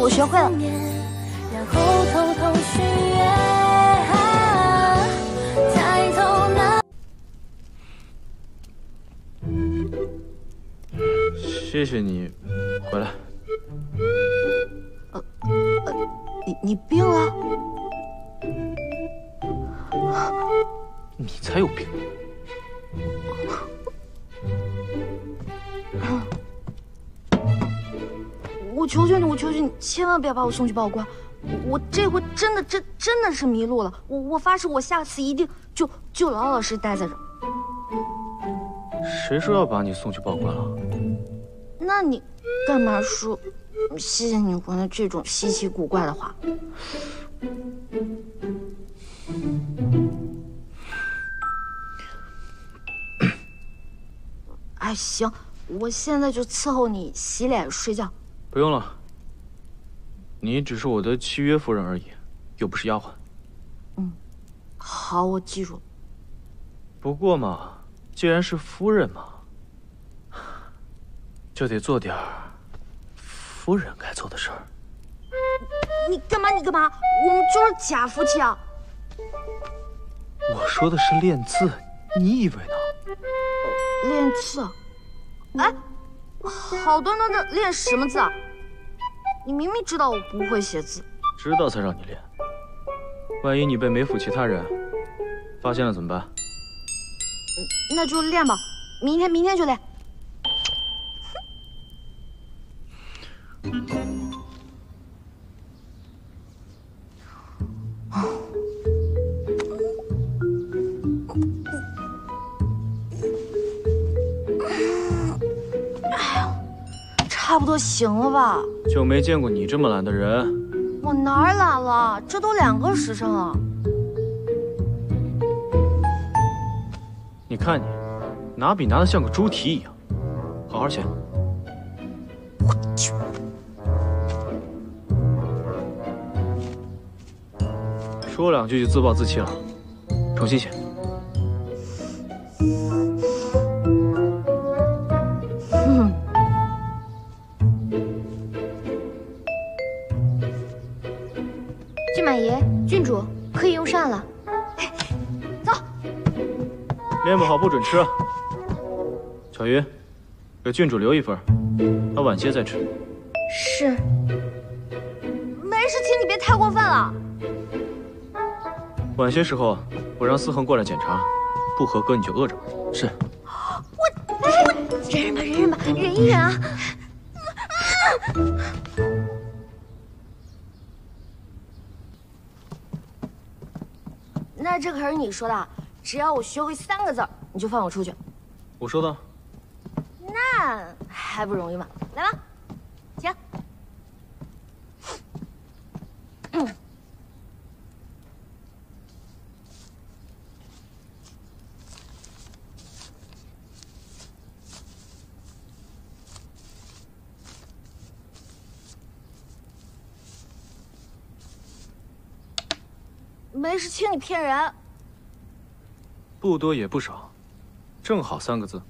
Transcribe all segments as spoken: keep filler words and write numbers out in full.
我学会了。然后偷偷许愿，抬头那。谢谢你，回来。呃呃，你你病了？你才有病。 我求求你，我求求你，千万不要把我送去报官！我, 我这回真的真真的是迷路了。我我发誓，我下次一定就就老老实实待在这儿。谁说要把你送去报官了？那你干嘛说谢谢你回来这种稀奇古怪的话？哎，行，我现在就伺候你洗脸睡觉。 不用了，你只是我的契约夫人而已，又不是丫鬟。嗯，好，我记住了。不过嘛，既然是夫人嘛，就得做点夫人该做的事儿。你干嘛？你干嘛？我们就是假夫妻啊！我说的是练字，你以为呢？练字？哎。 好端端的练什么字啊？你明明知道我不会写字，知道才让你练。万一你被梅府其他人发现了怎么办？那就练吧，明天明天就练。差不多行了吧？就没见过你这么懒的人。我哪儿懒了？这都两个时辰了。你看你，拿笔拿得像个猪蹄一样，好好写。我去。说两句就自暴自弃了，重新写。 练不好不准吃。巧云，给郡主留一份，她晚些再吃。是。没事，请你别太过分了。晚些时候，我让思恒过来检查，不合格你就饿着。是。我我忍忍吧，忍忍吧，忍一忍啊。啊 那这可是你说的。 只要我学会三个字儿，你就放我出去。我说的。那还不容易吗？来吧，请。嗯。没事，请你骗人。 不多也不少，正好三个字。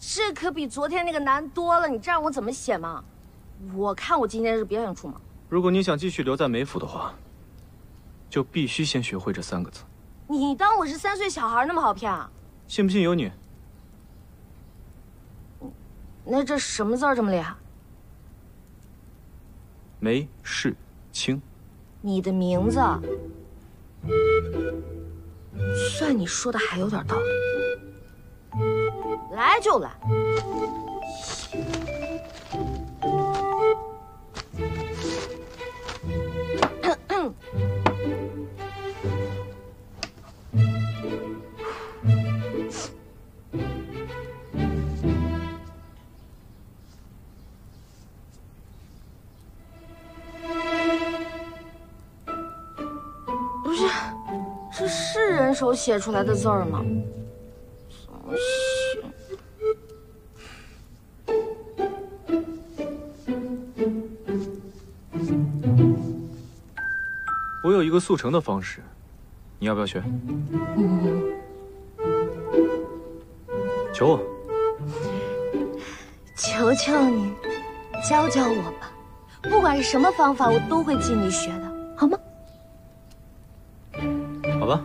这可比昨天那个难多了，你这让我怎么写嘛？我看我今天是别想出门。如果你想继续留在梅府的话，就必须先学会这三个字。你当我是三岁小孩那么好骗啊？信不信由你。那这什么字儿这么厉害？梅世清。你的名字。 算你说的还有点道理，来就来。不是。 这是人手写出来的字儿吗？怎么写？我有一个速成的方式，你要不要学？嗯。求我。求求你，教教我吧。不管是什么方法，我都会尽力学的，好吗？好吧。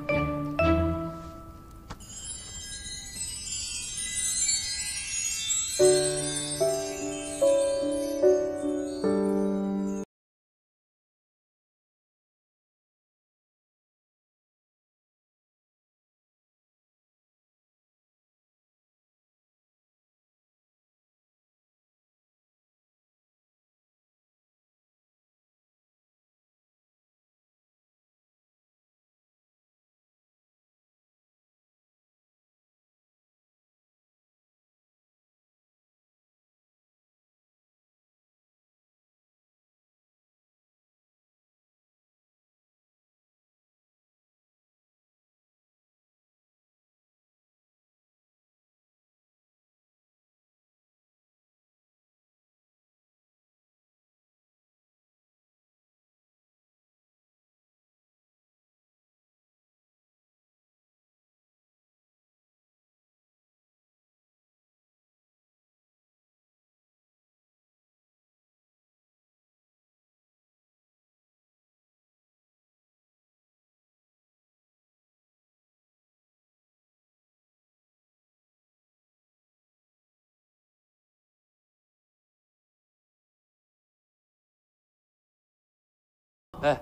哎，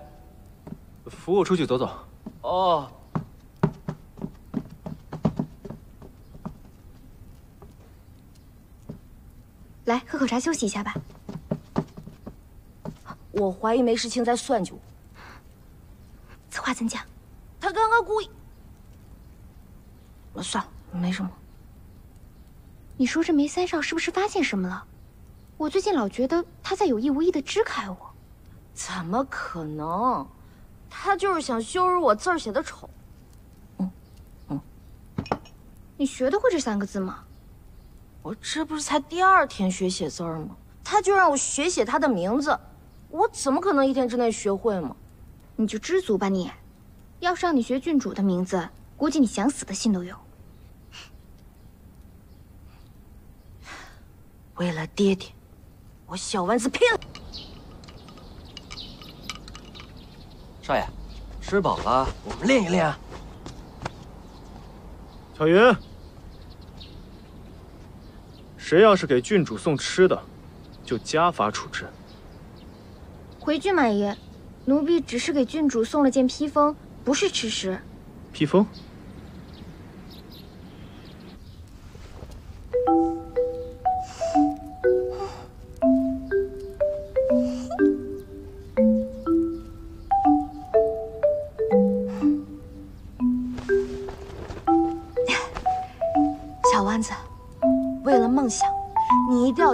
扶我出去走走。哦。来，喝口茶休息一下吧。我怀疑梅世清在算计我。此话怎讲？他刚刚故意……算了，没什么。你说这梅三少是不是发现什么了？我最近老觉得他在有意无意的支开我。 怎么可能？他就是想羞辱我字儿写的丑。嗯嗯，你学得会这三个字吗？我这不是才第二天学写字儿吗？他就让我学写他的名字，我怎么可能一天之内学会嘛？你就知足吧你。要是让你学郡主的名字，估计你想死的心都有。为了爹爹，我小丸子拼了！ 少爷，吃饱了，我们练一练啊。小云，谁要是给郡主送吃的，就家法处置。回郡满爷，奴婢只是给郡主送了件披风，不是吃食。披风？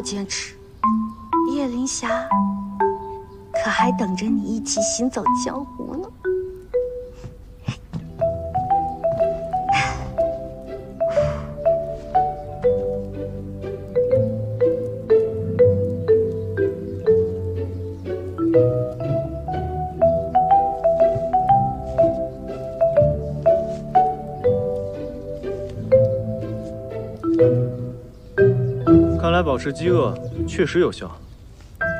坚持，叶灵霞可还等着你一起行走江湖呢。保持饥饿确实有效，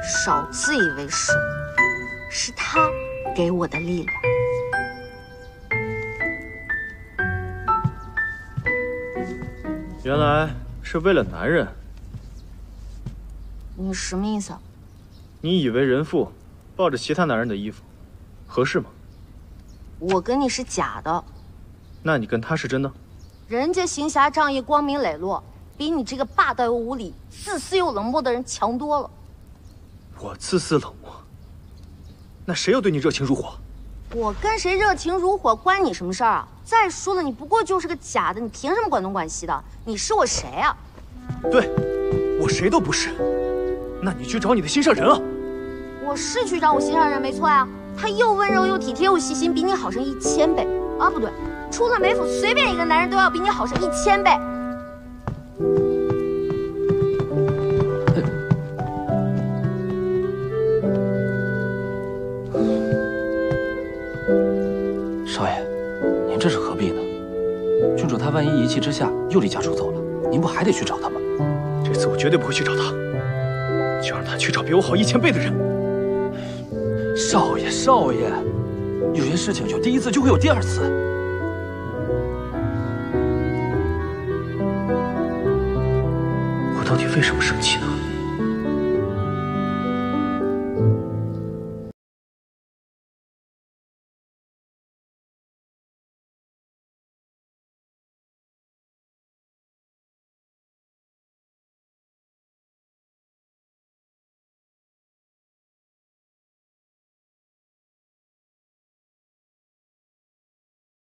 少自以为是，是他给我的力量。原来是为了男人。你什么意思？你以为人妇抱着其他男人的衣服合适吗？我跟你是假的，那你跟他是真的？人家行侠仗义，光明磊落。 比你这个霸道又无理、自私又冷漠的人强多了。我自私冷漠，那谁又对你热情如火？我跟谁热情如火关你什么事儿啊？再说了，你不过就是个假的，你凭什么管东管西的？你是我谁啊？对，我谁都不是。那你去找你的心上人啊！我是去找我心上人，没错呀、啊。他又温柔又体贴又细心，比你好上一千倍啊！不对，出了梅府随便一个男人都要比你好上一千倍。 少爷，您这是何必呢？郡主她万一一气之下又离家出走了，您不还得去找她吗？这次我绝对不会去找她，就让她去找比我好一千倍的人。少爷，少爷，有些事情有第一次就会有第二次。我到底为什么生气呢？